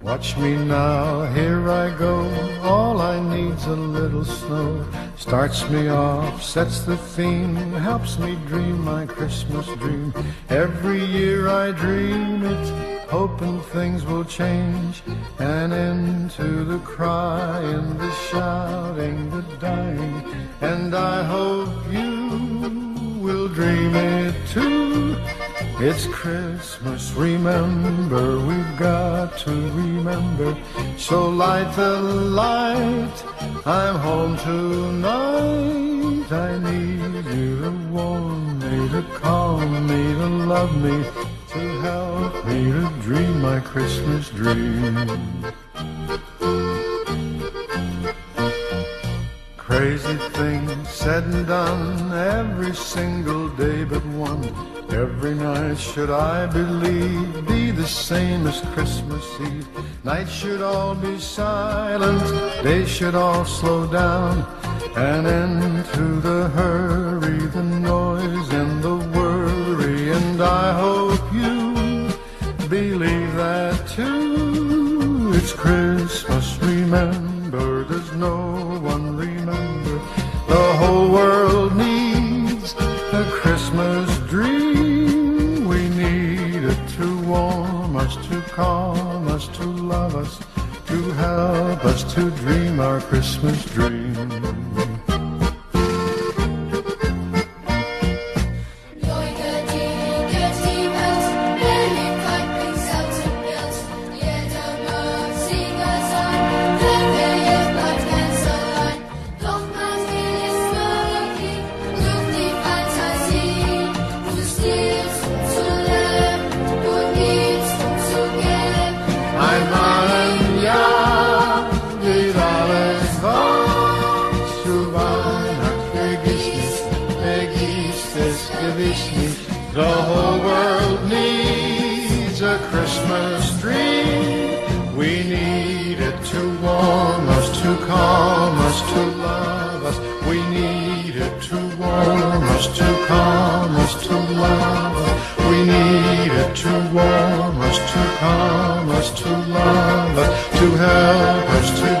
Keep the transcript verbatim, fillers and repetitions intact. Watch me now, here I go, all I need's a little snow. Starts me off, sets the theme, helps me dream my Christmas dream. Every year I dream it, hoping things will change. An end to the crying, the shouting, the dying. And I hope you will dream it too. It's Christmas, remember, we've got to remember. So light the light, I'm home tonight. I need you to warm me, to calm me, to love me, to help me to dream my Christmas dream. Crazy things said and done, every single day but one. Every night should I believe, be the same as Christmas Eve. Night should all be silent, day should all slow down. An end to the hurry, the noise and the worry. And I hope you believe that too. It's Christmas, remember, there's no one remember. The whole world needs a Christmas dream. We need it to warm us, to calm us, to love us, to help us to dream our Christmas dream. The whole world needs a Christmas dream. We need it to warm us, to calm us, to love us. We need it to warm us, to calm us, to love us. We need it to warm us, to calm us, to love us, to help us to